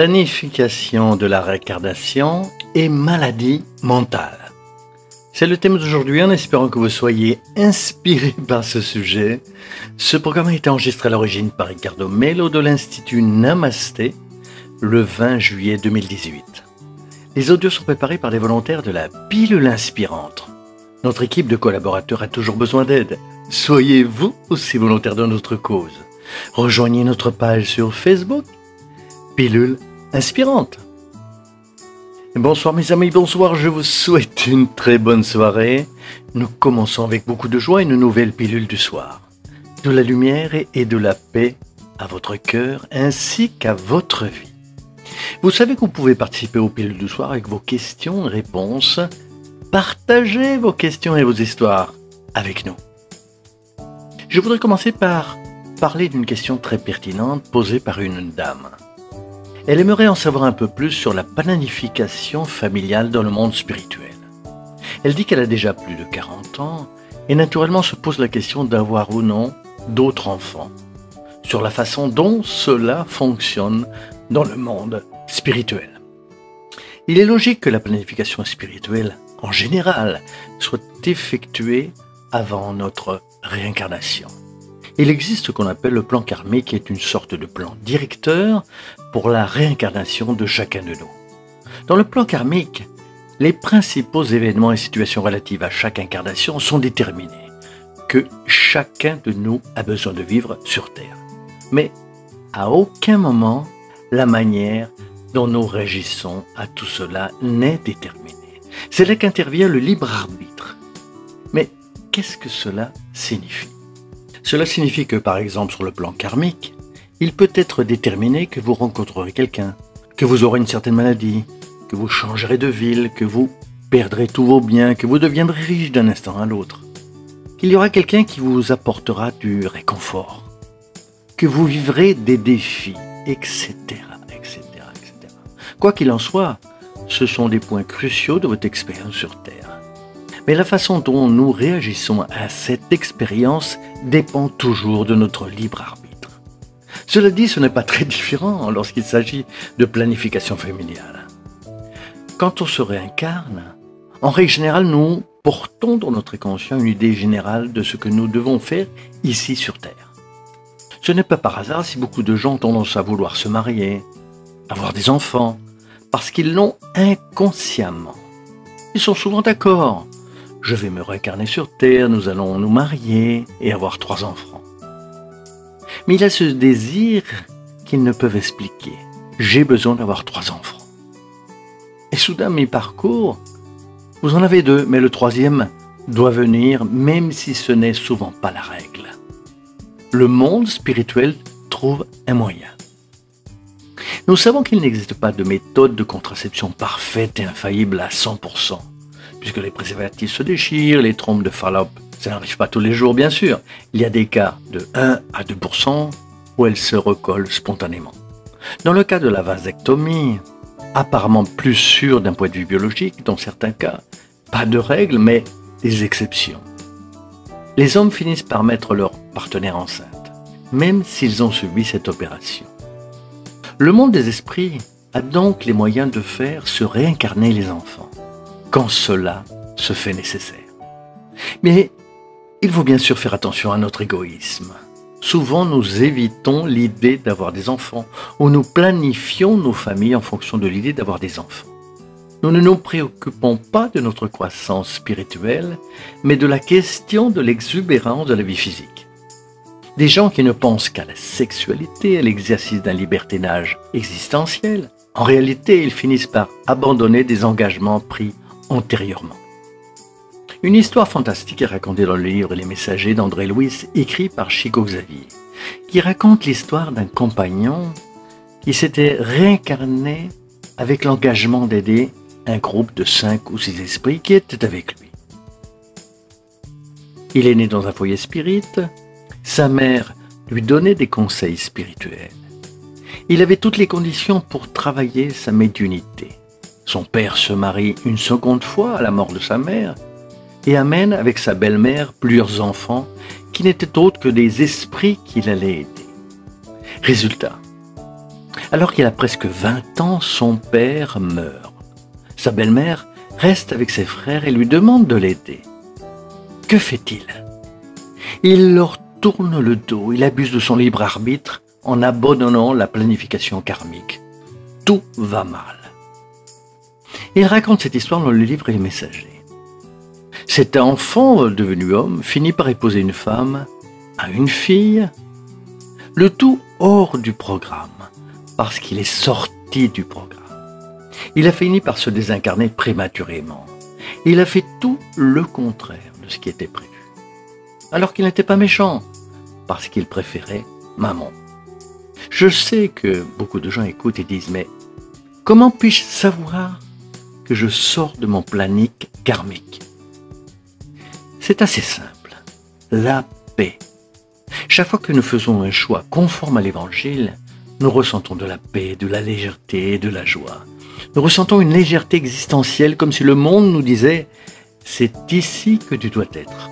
planification de la réincarnation et maladie mentale. C'est le thème d'aujourd'hui en espérant que vous soyez inspirés par ce sujet. Ce programme a été enregistré à l'origine par Ricardo Melo de l'Institut Namasté le 20 juillet 2018. Les audios sont préparés par des volontaires de la Pilule Inspirante. Notre équipe de collaborateurs a toujours besoin d'aide. Soyez vous aussi volontaire dans notre cause. Rejoignez notre page sur Facebook, Pilule Inspirante. Bonsoir mes amis, bonsoir, je vous souhaite une très bonne soirée. Nous commençons avec beaucoup de joie une nouvelle pilule du soir. De la lumière et de la paix à votre cœur ainsi qu'à votre vie. Vous savez que vous pouvez participer aux pilules du soir avec vos questions et réponses. Partagez vos questions et vos histoires avec nous. Je voudrais commencer par parler d'une question très pertinente posée par une dame. Elle aimerait en savoir un peu plus sur la planification familiale dans le monde spirituel. Elle dit qu'elle a déjà plus de 40 ans et naturellement se pose la question d'avoir ou non d'autres enfants, sur la façon dont cela fonctionne dans le monde spirituel. Il est logique que la planification spirituelle, en général, soit effectuée avant notre réincarnation. Il existe ce qu'on appelle le plan karmique, qui est une sorte de plan directeur pour la réincarnation de chacun de nous. Dans le plan karmique, les principaux événements et situations relatives à chaque incarnation sont déterminés, que chacun de nous a besoin de vivre sur Terre. Mais à aucun moment, la manière dont nous régissons à tout cela n'est déterminée. C'est là qu'intervient le libre arbitre. Mais qu'est-ce que cela signifie ? Cela signifie que, par exemple, sur le plan karmique, il peut être déterminé que vous rencontrerez quelqu'un, que vous aurez une certaine maladie, que vous changerez de ville, que vous perdrez tous vos biens, que vous deviendrez riche d'un instant à l'autre, qu'il y aura quelqu'un qui vous apportera du réconfort, que vous vivrez des défis, etc., etc., etc. Quoi qu'il en soit, ce sont des points cruciaux de votre expérience sur Terre. Mais la façon dont nous réagissons à cette expérience dépend toujours de notre libre arbitre. Cela dit, ce n'est pas très différent lorsqu'il s'agit de planification familiale. Quand on se réincarne, en règle générale, nous portons dans notre inconscient une idée générale de ce que nous devons faire ici sur Terre. Ce n'est pas par hasard si beaucoup de gens ont tendance à vouloir se marier, avoir des enfants, parce qu'ils l'ont inconsciemment. Ils sont souvent d'accord. Je vais me réincarner sur Terre, nous allons nous marier et avoir 3 enfants. Mais il a ce désir qu'ils ne peuvent expliquer. J'ai besoin d'avoir 3 enfants. Et soudain, mi-parcours, vous en avez 2, mais le 3e doit venir, même si ce n'est souvent pas la règle. Le monde spirituel trouve un moyen. Nous savons qu'il n'existe pas de méthode de contraception parfaite et infaillible à 100%. Puisque les préservatifs se déchirent, les trompes de Fallope, ça n'arrive pas tous les jours bien sûr. Il y a des cas de 1 à 2% où elles se recollent spontanément. Dans le cas de la vasectomie, apparemment plus sûre d'un point de vue biologique, dans certains cas, pas de règles mais des exceptions. Les hommes finissent par mettre leur partenaire enceinte, même s'ils ont subi cette opération. Le monde des esprits a donc les moyens de faire se réincarner les enfants, quand cela se fait nécessaire. Mais il faut bien sûr faire attention à notre égoïsme. Souvent, nous évitons l'idée d'avoir des enfants, ou nous planifions nos familles en fonction de l'idée d'avoir des enfants. Nous ne nous préoccupons pas de notre croissance spirituelle, mais de la question de l'exubérance de la vie physique. Des gens qui ne pensent qu'à la sexualité, à l'exercice d'un libertinage existentiel, en réalité, ils finissent par abandonner des engagements pris antérieurement. Une histoire fantastique est racontée dans le livre Les Messagers d'André Louis, écrit par Chico Xavier, qui raconte l'histoire d'un compagnon qui s'était réincarné avec l'engagement d'aider un groupe de 5 ou 6 esprits qui étaient avec lui. Il est né dans un foyer spirite, sa mère lui donnait des conseils spirituels. Il avait toutes les conditions pour travailler sa médiumnité. Son père se marie une seconde fois à la mort de sa mère et amène avec sa belle-mère plusieurs enfants qui n'étaient autres que des esprits qu'il allait aider. Résultat, Alors qu'il a presque 20 ans, son père meurt. Sa belle-mère reste avec ses frères et lui demande de l'aider. Que fait-il? Il leur tourne le dos, il abuse de son libre arbitre en abandonnant la planification karmique. Tout va mal. Il raconte cette histoire dans le livre Les Messagers. Cet enfant devenu homme finit par épouser une femme à une fille, le tout hors du programme, parce qu'il est sorti du programme. Il a fini par se désincarner prématurément. Il a fait tout le contraire de ce qui était prévu. Alors qu'il n'était pas méchant, parce qu'il préférait maman. Je sais que beaucoup de gens écoutent et disent « Mais comment puis-je savoir que je sors de mon planning karmique ?» C'est assez simple. La paix. Chaque fois que nous faisons un choix conforme à l'Évangile, nous ressentons de la paix, de la légèreté et de la joie. Nous ressentons une légèreté existentielle, comme si le monde nous disait « C'est ici que tu dois être. »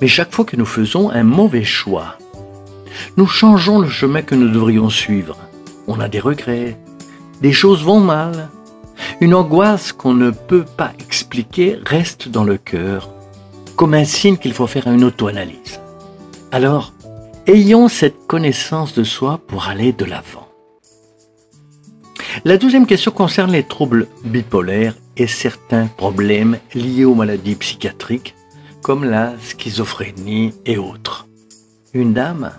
Mais chaque fois que nous faisons un mauvais choix, nous changeons le chemin que nous devrions suivre. On a des regrets, des choses vont mal, une angoisse qu'on ne peut pas expliquer reste dans le cœur, comme un signe qu'il faut faire une auto-analyse. Alors, ayons cette connaissance de soi pour aller de l'avant. La deuxième question concerne les troubles bipolaires et certains problèmes liés aux maladies psychiatriques, comme la schizophrénie et autres. Une dame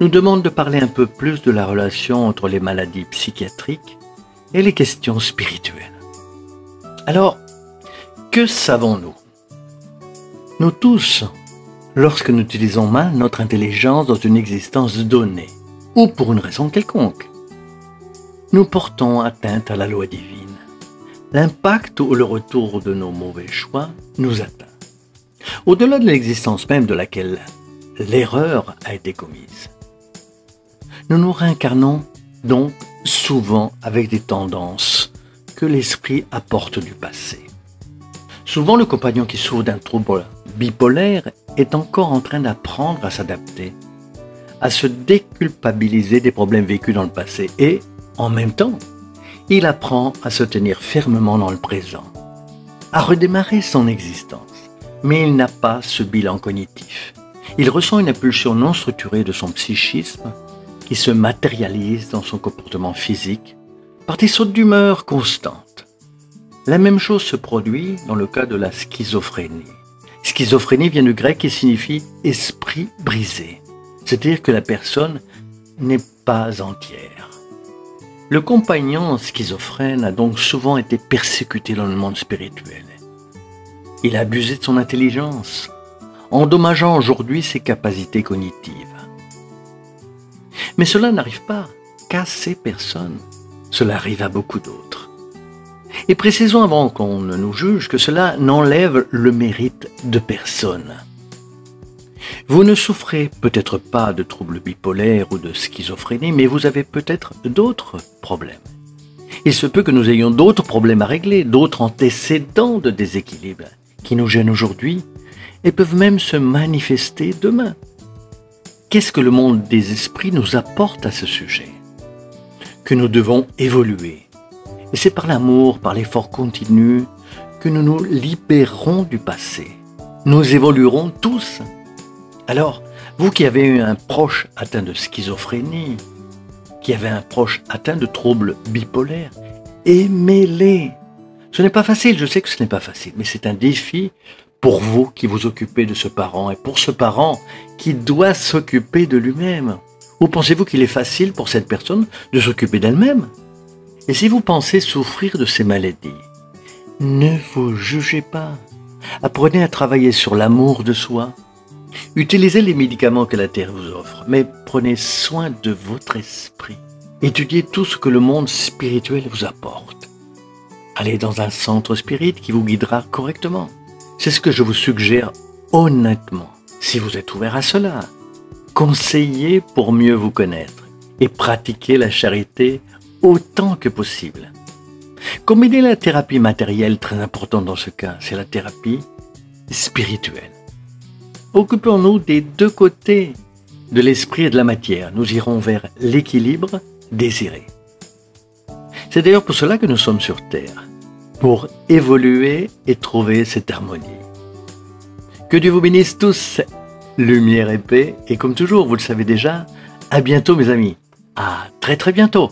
nous demande de parler un peu plus de la relation entre les maladies psychiatriques et les questions spirituelles. Alors, que savons-nous? Nous tous, lorsque nous utilisons mal notre intelligence dans une existence donnée, ou pour une raison quelconque, nous portons atteinte à la loi divine. L'impact ou le retour de nos mauvais choix nous atteint, au-delà de l'existence même de laquelle l'erreur a été commise. Nous nous réincarnons donc souvent avec des tendances que l'esprit apporte du passé. Souvent, le compagnon qui souffre d'un trouble bipolaire est encore en train d'apprendre à s'adapter, à se déculpabiliser des problèmes vécus dans le passé et, en même temps, il apprend à se tenir fermement dans le présent, à redémarrer son existence. Mais il n'a pas ce bilan cognitif. Il ressent une impulsion non structurée de son psychisme qui se matérialise dans son comportement physique par des sautes d'humeur constantes. La même chose se produit dans le cas de la schizophrénie. Schizophrénie vient du grec qui signifie « esprit brisé », c'est-à-dire que la personne n'est pas entière. Le compagnon schizophrène a donc souvent été persécuté dans le monde spirituel. Il a abusé de son intelligence, endommageant aujourd'hui ses capacités cognitives. Mais cela n'arrive pas qu'à ces personnes, cela arrive à beaucoup d'autres. Et précisons avant qu'on ne nous juge que cela n'enlève le mérite de personne. Vous ne souffrez peut-être pas de troubles bipolaires ou de schizophrénie, mais vous avez peut-être d'autres problèmes. Il se peut que nous ayons d'autres problèmes à régler, d'autres antécédents de déséquilibre qui nous gênent aujourd'hui et peuvent même se manifester demain. Qu'est-ce que le monde des esprits nous apporte à ce sujet? Que nous devons évoluer. Et c'est par l'amour, par l'effort continu, que nous nous libérerons du passé. Nous évoluerons tous. Alors, vous qui avez eu un proche atteint de schizophrénie, qui avez un proche atteint de troubles bipolaires, aimez-les. Ce n'est pas facile, je sais que ce n'est pas facile, mais c'est un défi pour vous qui vous occupez de ce parent et pour ce parent qui doit s'occuper de lui-même. Ou pensez-vous qu'il est facile pour cette personne de s'occuper d'elle-même? Et si vous pensez souffrir de ces maladies, ne vous jugez pas. Apprenez à travailler sur l'amour de soi. Utilisez les médicaments que la Terre vous offre, mais prenez soin de votre esprit. Étudiez tout ce que le monde spirituel vous apporte. Allez dans un centre spirit qui vous guidera correctement. C'est ce que je vous suggère honnêtement. Si vous êtes ouvert à cela, conseillez pour mieux vous connaître et pratiquez la charité autant que possible. Combinez la thérapie matérielle, très importante dans ce cas, c'est la thérapie spirituelle. Occupons-nous des deux côtés de l'esprit et de la matière. Nous irons vers l'équilibre désiré. C'est d'ailleurs pour cela que nous sommes sur Terre, pour évoluer et trouver cette harmonie. Que Dieu vous bénisse tous, lumière et paix, et comme toujours, vous le savez déjà, à bientôt mes amis, à très bientôt.